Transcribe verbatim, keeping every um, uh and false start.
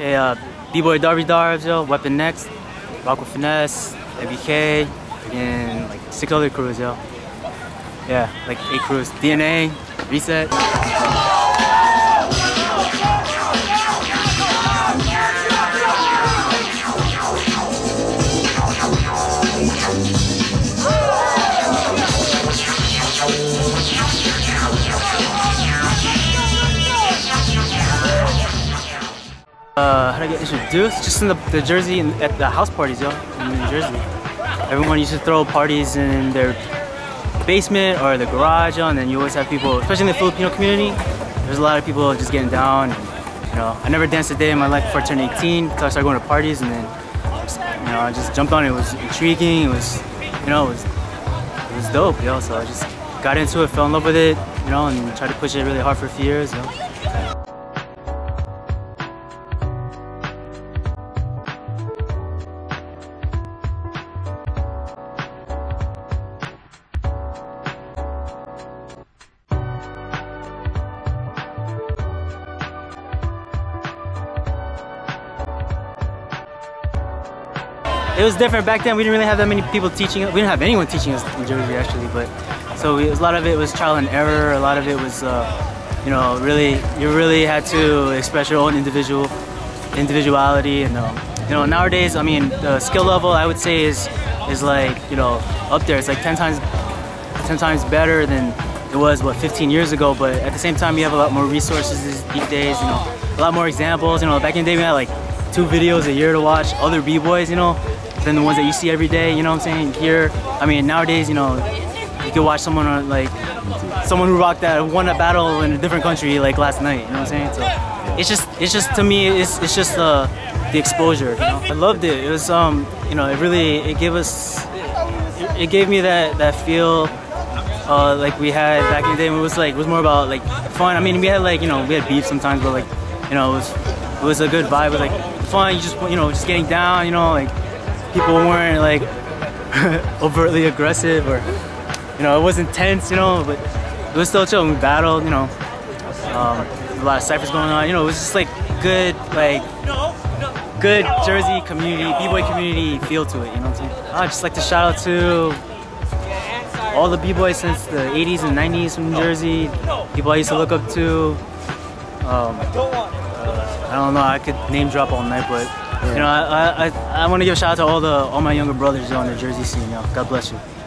Hey, uh, D-Boy, Darby Darbs, yo, Weapon Next, Rock with Finesse, M B K, and like six other crews, yo. Yeah, like eight crews. D N A, Reset. Uh, how did I get introduced? Just in the, the Jersey, in, at the house parties, yo, in New Jersey. Everyone used to throw parties in their basement or the garage, yo, and then you always have people, especially in the Filipino community, there's a lot of people just getting down. And, you know, I never danced a day in my life before I turned eighteen, so I started going to parties, and then, you know, I just jumped on it. It was intriguing. It was, you know, it was, it was dope, yo. So I just got into it, fell in love with it, you know, and tried to push it really hard for a few years, yo. It was different back then. We didn't really have that many people teaching us. We didn't have anyone teaching us in Jersey, actually. But so we, a lot of it was trial and error. A lot of it was, uh, you know, really, you really had to express your own individual individuality. And um, you know, nowadays, I mean, the skill level I would say is is like, you know, up there. It's like ten times ten times better than it was what fifteen years ago. But at the same time, you have a lot more resources these, these days. You know, a lot more examples. You know, back in the day, we had like two videos a year to watch, other B-boys. You know. Than the ones that you see every day, you know what I'm saying? Here, I mean, nowadays, you know, you can watch someone on, like, someone who rocked that, won a battle in a different country, like, last night, you know what I'm saying? So, it's just, it's just, to me, it's, it's just uh, the exposure, you know? I loved it. It was, um, you know, it really, it gave us, it, it gave me that, that feel uh, like we had back in the day when it was, like, it was more about, like, fun. I mean, we had, like, you know, we had beef sometimes, but, like, you know, it was, it was a good vibe. It was, like, fun. You just, you know, just getting down, you know, like, people weren't like overtly aggressive, or, you know, it wasn't tense, you know, but it was still chill. We battled, you know, um, a lot of cyphers going on, you know, it was just like good, like good Jersey community, B-boy community feel to it, you know what I'm saying? I'd just like to shout out to all the B-boys since the eighties and nineties from Jersey, people I used to look up to. Um, uh, I don't know, I could name drop all night, but. You know, I, I, I want to give a shout out to all the all my younger brothers on the Jersey scene, y'all. God bless you.